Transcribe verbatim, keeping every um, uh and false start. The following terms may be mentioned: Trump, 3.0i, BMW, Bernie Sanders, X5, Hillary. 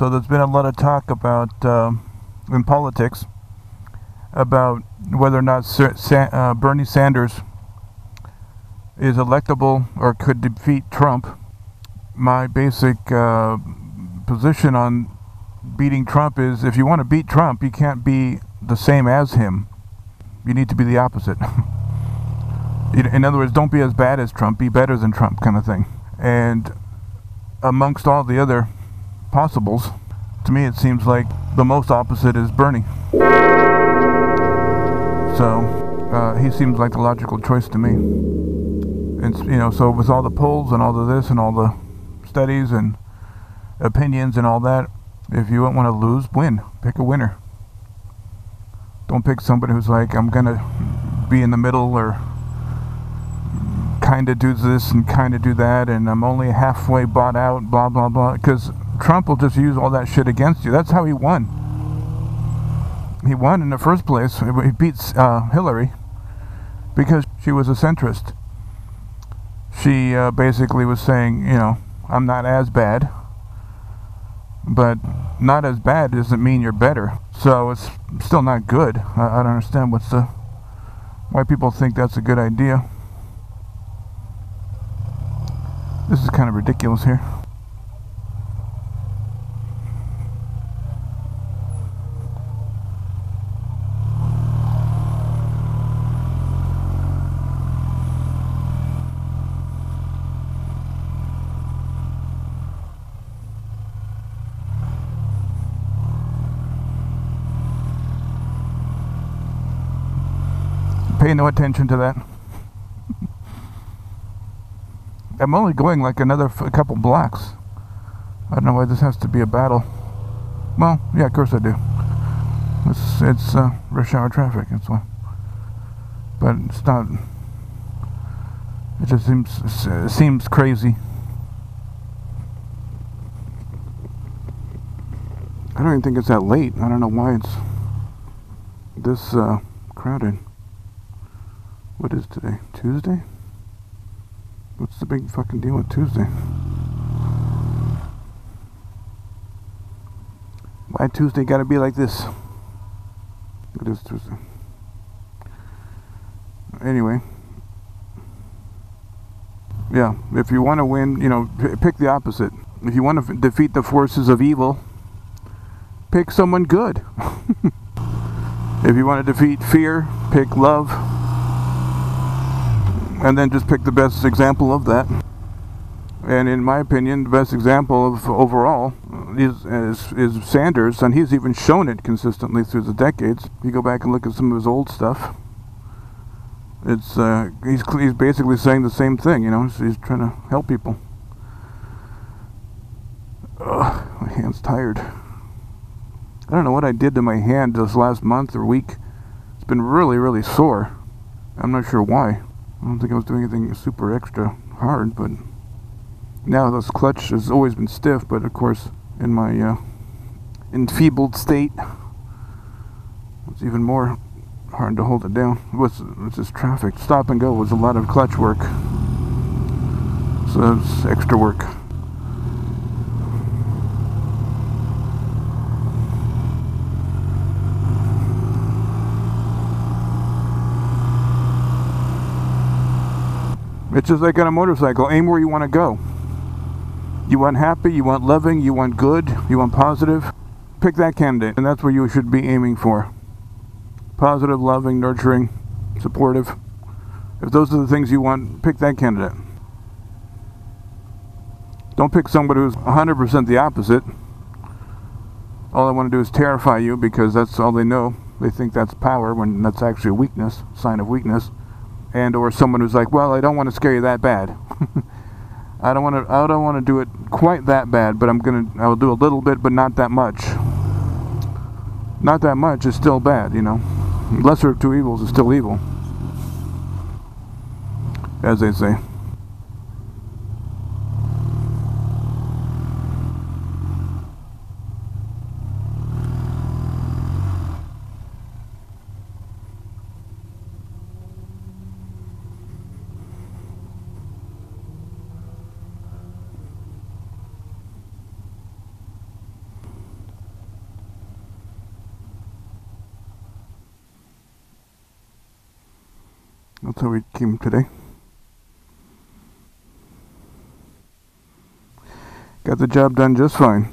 So there's been a lot of talk about, uh, in politics, about whether or not Sir, San, uh, Bernie Sanders is electable or could defeat Trump. My basic uh, position on beating Trump is, if you want to beat Trump, you can't be the same as him. You need to be the opposite. In other words, don't be as bad as Trump, be better than Trump, kind of thing. And amongst all the other possibles, to me it seems like the most opposite is Bernie. So uh, he seems like the logical choice to me. And, you know, so with all the polls and all the this and all the studies and opinions and all that, if you don't want to lose, win. Pick a winner. Don't pick somebody who's like, I'm gonna be in the middle, or kind of do this and kind of do that, and I'm only halfway bought out, blah blah blah, because Trump will just use all that shit against you. That's how he won. He won in the first place. He beats uh, Hillary because she was a centrist. She uh, basically was saying, you know, I'm not as bad, but not as bad doesn't mean you're better. So it's still not good. I, I don't understand what's the why people think that's a good idea. This is kind of ridiculous here. Pay no attention to that. I'm only going like another f a couple blocks. I don't know why this has to be a battle. Well, yeah, of course I do. It's, it's uh, rush hour traffic, that's why. But it's not. It just seems it seems crazy. I don't even think it's that late. I don't know why it's this uh, crowded. What is today? Tuesday? What's the big fucking deal with Tuesday? Why Tuesday gotta be like this? It is Tuesday. Anyway. Yeah, if you want to win, you know, pick the opposite. If you want to defeat the forces of evil, pick someone good. If you want to defeat fear, pick love. And then just pick the best example of that. And in my opinion, the best example of overall is, is, is Sanders, and he's even shown it consistently through the decades. If you go back and look at some of his old stuff, it's uh, he's, he's basically saying the same thing, you know, he's, he's trying to help people. Ugh, my hand's tired. I don't know what I did to my hand this last month or week. It's been really, really sore. I'm not sure why. I don't think I was doing anything super extra hard, but now this clutch has always been stiff, but of course in my uh, enfeebled state it's even more hard to hold it down. What's this traffic? Stop and go was a lot of clutch work, so that's extra work. It's just like on a motorcycle. Aim where you want to go. You want happy, you want loving, you want good, you want positive. Pick that candidate, and that's what you should be aiming for. Positive, loving, nurturing, supportive. If those are the things you want, pick that candidate. Don't pick somebody who's one hundred percent the opposite. All I want to do is terrify you because that's all they know. They think that's power when that's actually a weakness, sign of weakness. And or someone who's like, well, I don't want to scare you that bad. I don't want to. I don't want to do it quite that bad, but I'm gonna. I'll do a little bit, but not that much. Not that much is still bad, you know. Lesser of two evils is still evil, as they say. That's how it came today. Got the job done just fine.